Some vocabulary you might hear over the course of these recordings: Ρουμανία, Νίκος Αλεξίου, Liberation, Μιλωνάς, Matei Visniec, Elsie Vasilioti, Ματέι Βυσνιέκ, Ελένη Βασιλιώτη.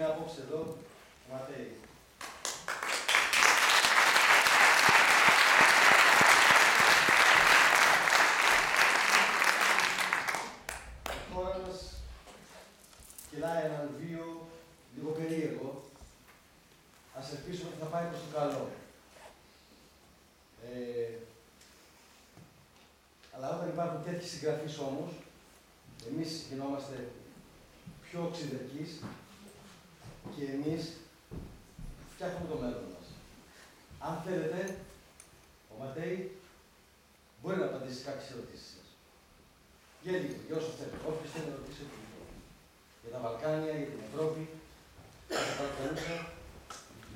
bine apopse, domn Matei. Todos que lá era no vio, digo perigo, a serviço que θα πάει προς το καλό. Αλλά όταν υπάρχουν τέτοιοι συγγραφείς όμως, εμείς γινόμαστε πιο οξυδερκείς και εμείς φτιάχνουμε το μέλλον μας. Αν θέλετε, ο Ματέι μπορεί να απαντήσει κάποιες ερωτήσεις σας. Για λίγο, για όσο θέλετε. Όποιος θέλει να ρωτήσει για τα Βαλκάνια, για την Ευρώπη, θα σας παρακαλούσα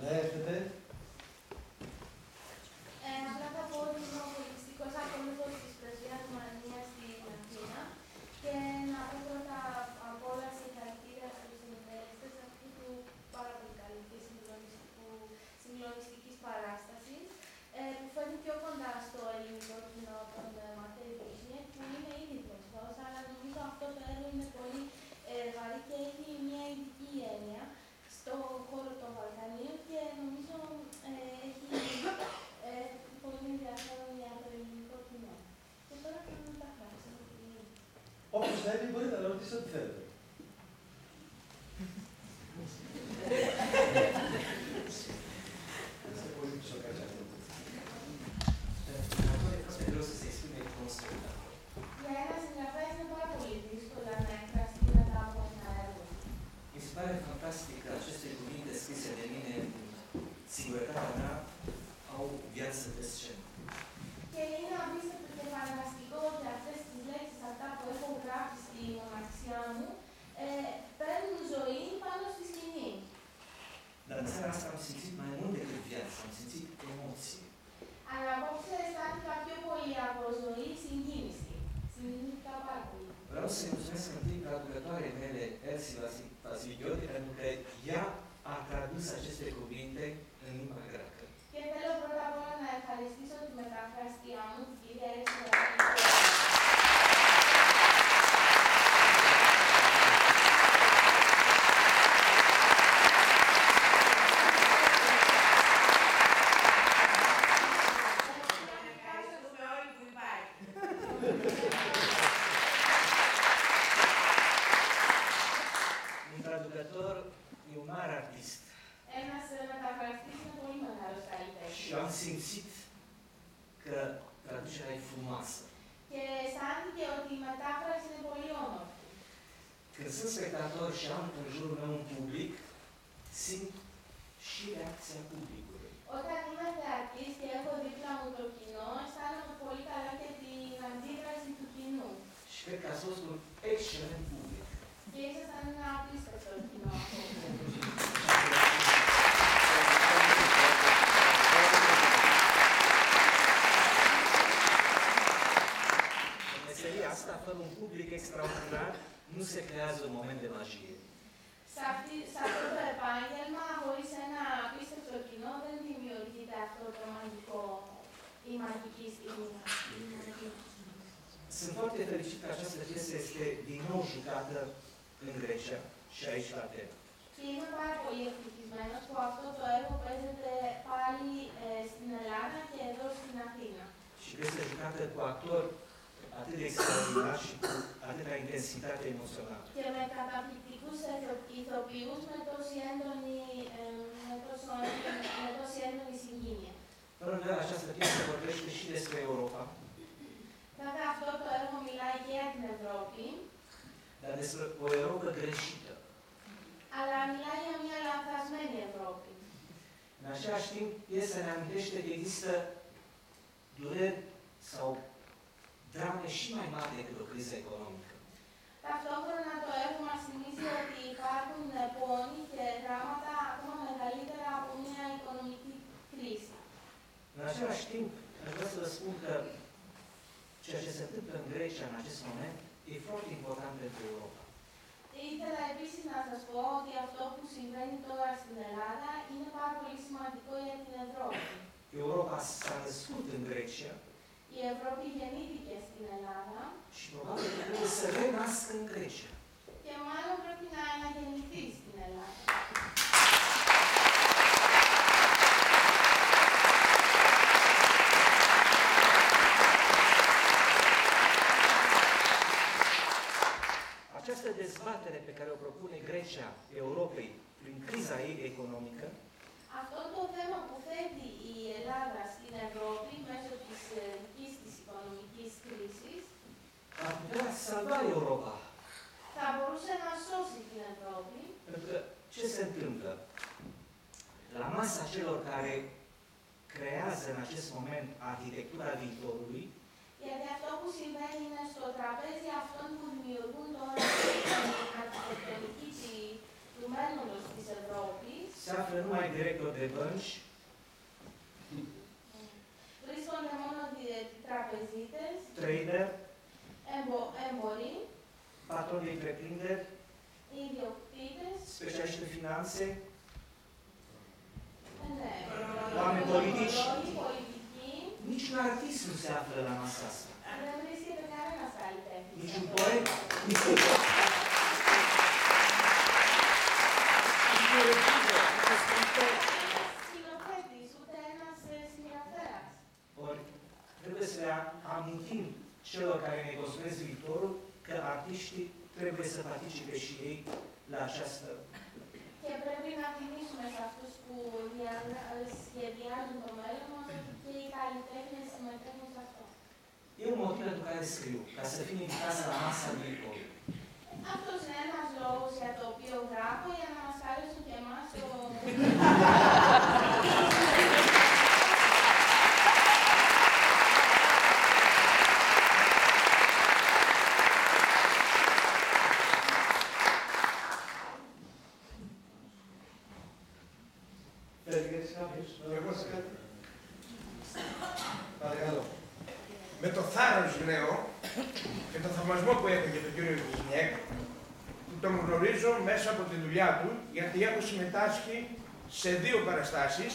να έρθετε. Απλά θα πω ότι είμαι πολιτιστικός ακολουθός της πρεσβείας Ρουμανίας στην Αθήνα και να πω πρώτα απ' όλα συγχαρητήρια στους συνεταιρέστες αυτού του πάρα πολύ καλή συγκλονιστικής παράστασης που φέρνει πιο κοντά στο ελληνικό κοινό τον Ματέη Βυσνιέκ, που είναι ήδη γνωστός, αλλά νομίζω αυτό το έργο είναι πολύ βαρύ και έχει μια ειδική έννοια στον χώρο των Βαλκανίων και νομίζω έχει πολύ ενδιαφέρον για το ελληνικό κοινό. Και τώρα κάνουμε τα χάρη. Όποιος θέλει μπορεί να ρωτήσει ό,τι θέλετε. Για ένα συγγραφέα είναι πάρα πολύ δύσκολο να εκφράσει όλα τα από ένα έργο. Mi se pare fantastic că aceste cuvinte scrise de mine, singurătatea mea, au viață pe scenă. Και είναι απίστευτο και φανταστικό ότι αυτές τις λέξεις, αυτά που έχω γράψει στη μοναξιά μου, παίρνουν ζωή πάνω στη σκηνή. Dar în seara asta am simțit mai mult decât viață, am simțit emoții. Αλλά απόψε αισθάνθηκα πιο πολύ από ζωή συγκίνηση. Συγκίνηθηκα πάρα πολύ. Vreau să-i mulțumesc întâi traducătoarei mele, Elsie Vasilioti, pentru că ea a tradus aceste cuvinte în limba greacă. Και θέλω πρώτα απ' όλα να ευχαριστήσω τη μεταφραστία μου, την κυρία Ελένη Βασιλιώτη. Să renasc în Grecia. Και μάλλον πρέπει να γεννηθεί στην Ελλάδα. importanța ei economică. Αυτό το θέμα που θέτει η Ελλάδα στην Ευρώπη μέσω της της οικονομικής κρίσης ar putea salva Europa. Θα μπορούσε να σώσει την Ευρώπη. Pentru că ce se întâmplă? La masa celor care creează în acest moment arhitectura viitorului, iată αυτό που συμβαίνει είναι στο τραπέζι αυτών που δημιουργούν τώρα την αρχιτectonică του μέλλοντος της Ευρώπης. Se află numai directori de bănci. Βρίσκονται μόνο τραπεζίτες. Trader. Εμποροί. Patroni de întreprinderi. Ιδιοκτήτες. Specialiști în finanțe. Oameni politici. Niciun artist nu se află la masa asta. Niciun poet, niciun ori, trebuie să amintim celor care ne construiesc viitorul că artiștii trebuie să participe și ei la această. Και πρέπει να θυμίσουμε σε αυτούς που σχεδιάζουν το μέλλον ότι και οι καλλιτέχνες συμμετέχουν σε αυτό. Είναι ο motivul pentru care scriu, ca să fim invitați la masa viitorului. Αυτός είναι ένας λόγος για το οποίο γράφω, για να μας καλέσουν και εμάς το. Με το θάρρος λέω και τον θαυμασμό που έχω για τον κύριο Βυσνιέκ, που τον γνωρίζω μέσα από τη δουλειά του, γιατί έχω συμμετάσχει σε δύο παραστάσεις,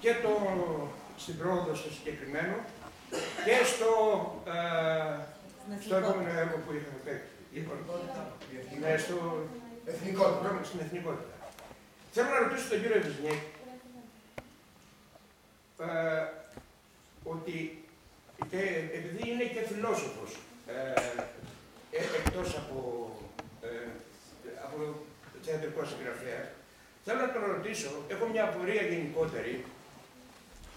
και στην Πρόοδο στο συγκεκριμένο και στο επόμενο έργο που είχαμε παίξει. Στην Εθνικότητα. Θέλω να ρωτήσω τον κύριο Βυσνιέκ, ότι και επειδή είναι και φιλόσοφος, εκτός από θεατρικό συγγραφέα, θέλω να τον ρωτήσω, έχω μια απορία γενικότερη,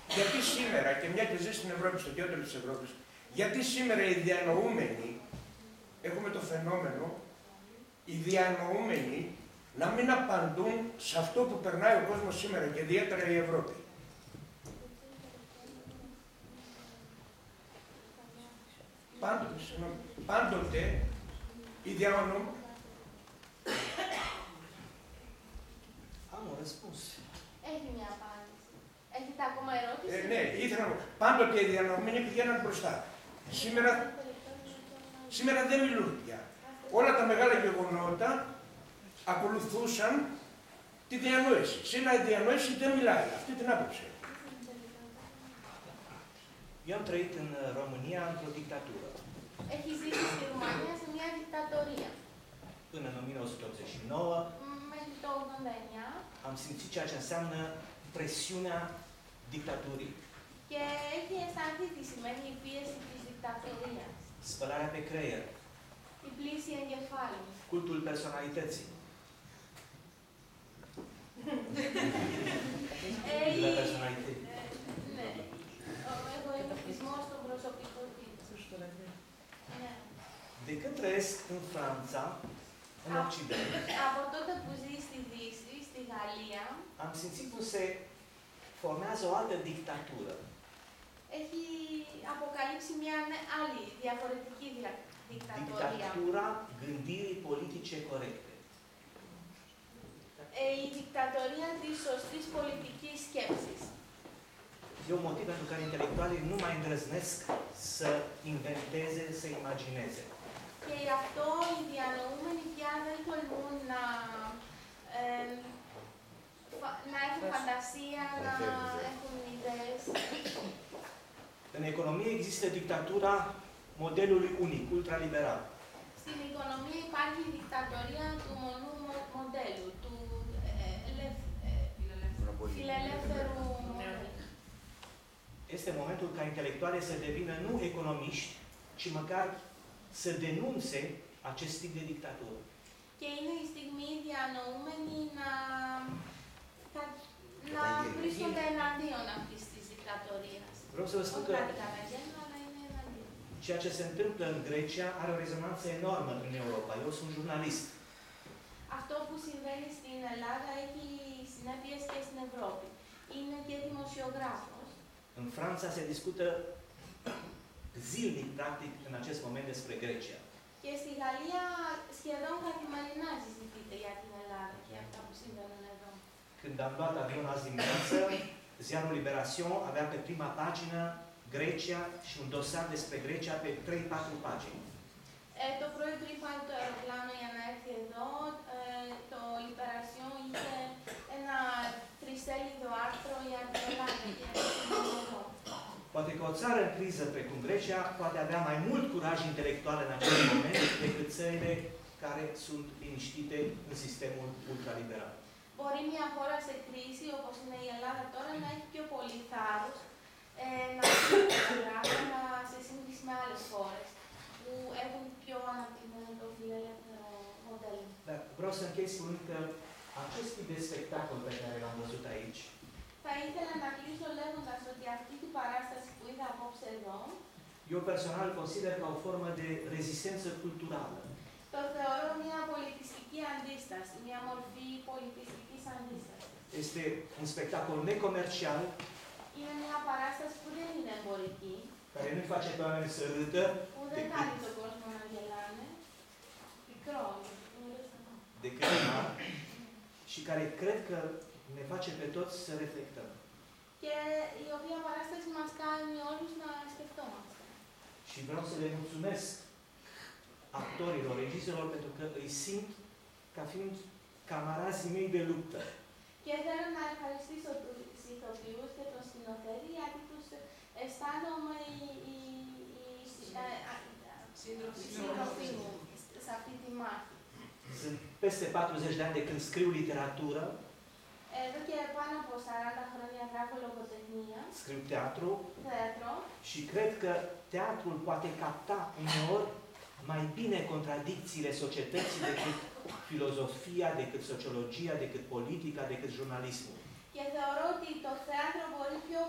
γιατί σήμερα, και μια και ζει στην Ευρώπη, στο κέντρο της Ευρώπης, γιατί σήμερα οι διανοούμενοι, έχουμε το φαινόμενο, οι διανοούμενοι να μην απαντούν σε αυτό που περνάει ο κόσμος σήμερα και ιδιαίτερα η Ευρώπη. Πάντοτε, η διανομή. Am un răspuns. Έχει μια απάντηση. Έχετε ακόμα ερώτηση? Ναι, ήθελα να πω. Πάντοτε οι διανοούμενοι πηγαίναν μπροστά. Σήμερα δεν μιλούν πια. Όλα τα μεγάλα γεγονότα ακολουθούσαν τη διανόηση. Σήμερα η διανόηση δεν μιλάει. Αυτή την άποψη. Eu am trăit în România într-o dictatură. Έχει ζήσει στη Ρουμανία σε μια δικτατορία. Până în 1989, am simțit ceea ce înseamnă presiunea dictaturii. Και έχει αισθανθεί τι σημαίνει η πίεση της δικτατορίας. Spălarea pe creier. Η πλήση εγκεφάλου. Cultul personalității. La personalitate. De când trăiesc în Franța, în Occident, am simțit cum se formează o altă dictatură. Dictatura gândirii politice corecte. Dictatura sostris politicii skepsis. E un motiv pentru care intelectualii nu mai îndrăznesc să inventeze, să imagineze. Και γι' αυτό οι διανοούμενοι πια δεν τολμούν να έχουν φαντασία, να έχουν ιδέες. În economie există dictatura modelului unic, ultraliberal. Στην οικονομία υπάρχει η δικτατορία του μονού μοντέλου, του φιλελεύθερου. Este momentul ca intelectualii să devină nu economiști, ci măcar să denunțe acest tip de dictatură. Και είναι η στιγμή οι διανοούμενοι να să vă spun că ceea ce se întâmplă în Grecia are o rezonanță enormă în Europa. Eu sunt jurnalist. Αυτό που συμβαίνει στην Ελλάδα έχει συνέπειες και στην Ευρώπη. Είναι και δημοσιογράφος. În Franța se discută zilnic, practic, în acest moment despre Grecia. Και στη Γαλλία σχεδόν καθημερινά συζητείται για την Ελλάδα και αυτά που συμβαίνουν εδώ. Când am luat avionul azi dimineață, ziarul Liberation avea pe prima pagină Grecia și un dosar despre Grecia pe 3-4 pagini. Το πρωί πριν πάρει το αεροπλάνο για να έρθει εδώ, το Liberation είχε ένα τρισέλιδο άρθρο για την Ελλάδα. Poate că o țară în criză, precum Grecia, poate avea mai mult curaj intelectual în acest moment decât țările care sunt liniștite în sistemul ultraliberal. Μπορεί μια χώρα σε κρίση, όπως είναι η Ελλάδα τώρα, να έχει πιο πολύ θάρρος να κάνει πράγματα σε σύγκριση με άλλες χώρες που έχουν πιο αναπτυγμένο το φιλελεύθερο μοντέλο. Dar vreau să închei spunând că acest tip de spectacol pe care l-am văzut aici, θα ήθελα να κλείσω λέγοντας ότι αυτή την παράσταση που είδα απόψε εδώ, eu personal consider ca o formă de rezistență culturală. Το θεωρώ μια πολιτιστική αντίσταση, μια μορφή πολιτιστικής αντίστασης. Este un spectacol necomercial. Είναι μια παράσταση που δεν είναι εμπορική. Care nu face pe oameni să râdă. Που δεν κάνει τον κόσμο να γελάνε. Μικρό. Decât una. Și care cred că ne face pe toți să reflectăm. Και η οποία παράσταση μας κάνει όλους να σκεφτόμαστε. Și vreau să le mulțumesc actorilor, regizorilor, pentru că îi simt ca fiind camarazii mei de luptă. Και θέλω να ευχαριστήσω τους ηθοποιούς και τον σκηνοθέτη, γιατί τους αισθάνομαι συντροφοί μου σε αυτή τη μάχη. Sunt peste 40 de ani de când scriu literatură. Εδώ και πάνω από 40 χρόνια γράφω λογοτεχνία. Scriu teatru. Și cred că teatrul poate capta uneori mai bine contradicțiile societății decât filozofia, decât sociologia, decât politica, decât jurnalismul. Και θεωρώ ότι το θέατρο μπορεί πιο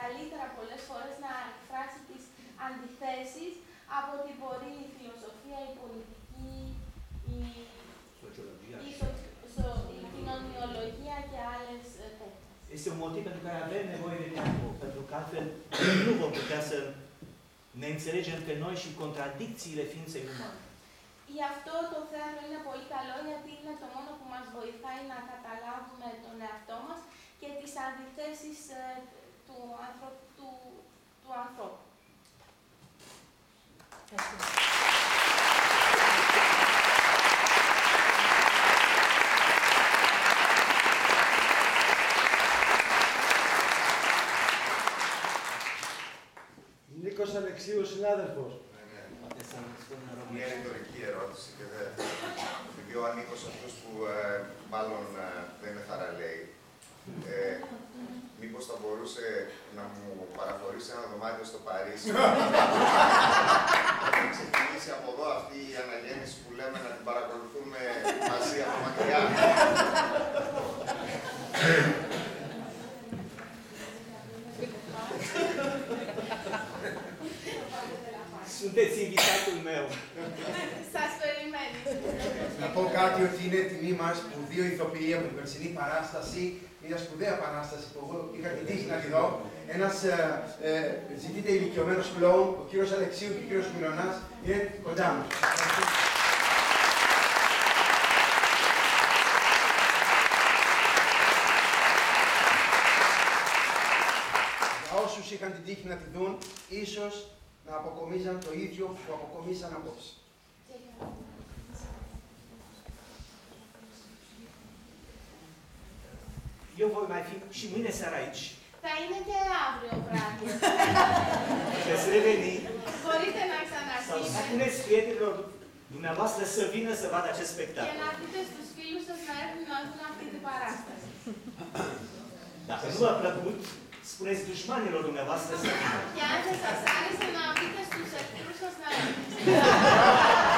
καλύτερα πολλές φορές να εκφράσει τις αντιθέσεις από ότι μπορεί η φιλοσοφία, η πολιτική, η κοινωνιολογία και άλλες τέτοιες. Este un motiv pentru care avem nevoie de teatru, pentru că altfel nu vom putea să ne înțelegem pe noi și contradicțiile ființei umane. Γι' αυτό το θέατρο είναι πολύ καλό, γιατί είναι το μόνο που μας βοηθάει να καταλάβουμε τον εαυτό μας και τις αντιθέσεις του ανθρώπου. Νίκος Αλεξίου, συνάδελφος. Μια ρητορική ερώτηση και δεν... Επειδή ο Νίκος αυτός που μάλλον δεν είναι θαραλέη, μήπως θα μπορούσε να μου παραφορήσει ένα δωμάτιο στο Παρίσι να ξεκινήσει από εδώ αυτή η αναγέννηση που λέμε να την παρακολουθούμε μαζί από μακριά. Sunteți invitatul meu. Σας περιμένει. Να πω κάτι ότι είναι τιμή μας που δύο ηθοποιοί από την περσινή παράσταση, μια σπουδαία παράσταση που εγώ είχα την τύχη να τη δω, ένας ζητείται ηλικιωμένος κλόουν, ο κύριος Αλεξίου και ο κύριος Μιλωνάς, είναι κοντά μου. Για όσους είχαν την τύχη να τη δουν, ίσως να αποκομίζαν το ίδιο που αποκομίσαν απόψε. Eu voi mai fi și mâine seara aici. Θα είναι και αύριο βράδυ. Veți reveni. Μπορείτε να ξαναρχίσετε. Să spuneți prietenilor dumneavoastră să vină să vadă acest spectacol. Και να πείτε στους φίλους σας να έρθουν να δουν αυτή την παράσταση. Dacă nu v-a plăcut, spuneți dușmanilor dumneavoastră să vină. Ia să σας άρεσε να πείτε στους εχθρούς σας να έρθουν.